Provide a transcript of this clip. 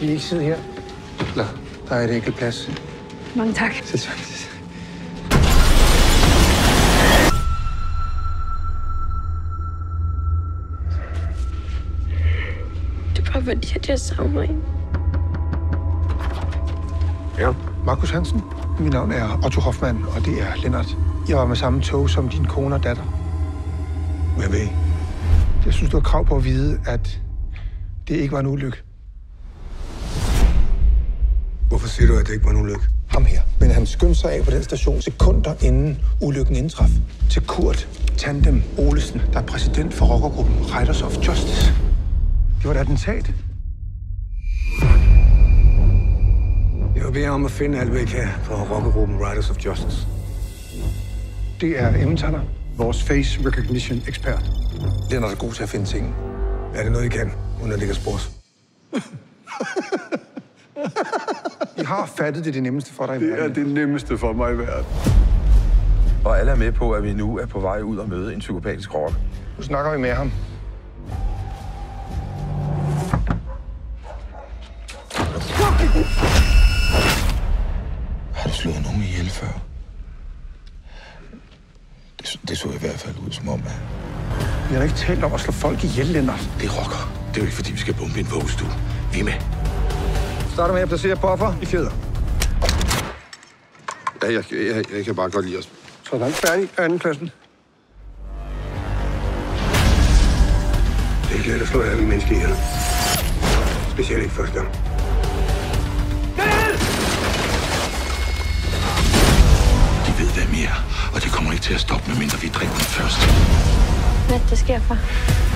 Vi vil ikke sidde her. Nej, der er et enkelt plads. Mange tak. Ses. Det er bare fordi, at jeg savner en. Ja. Markus Hansen. Mit navn er Otto Hoffmann, og det er Lennart. Jeg var med samme tog som din kone og datter. Hvad ved I? Jeg synes, du har krav på at vide, at det ikke var en ulykke. Hvorfor siger du, at det ikke var en ulykke? Ham her. Men han skyndte sig af på den station sekunder inden ulykken indtraf. Til Kurt, Tandem, Olesen, der er præsident for rockergruppen Riders of Justice. Det var et attentat. Jeg vil bede om at finde alt, hvad I kan på rockergruppen Riders of Justice. Det er Emmentaler, vores face recognition ekspert. Lennart er god til at finde ting. Er det noget, I kan, uden at ligge og spores? I har fattet, det er det nemmeste for dig i verden. Det er det nemmeste for mig i verden. Og alle er med på, at vi nu er på vej ud og møde en psykopatisk rock. Nu snakker vi med ham. Har du slået nogen ihjel før? Det så i hvert fald ud som om, at... Vi har ikke talt om at slå folk ihjel, Lennart. Det rocker. Det er jo ikke, fordi vi skal bombe ind på hos du. Vi er med. Starter med at placere buffer i fjeder. Ja, jeg kan bare godt lide os. Sådan. Færdig af andenklassen. Det er ikke let at slå alle mennesker ihjel. Specielt ikke første gang. De ved, hvad mere, og det kommer ikke til at stoppe, medmindre vi dræber dem først. Hvad der sker for?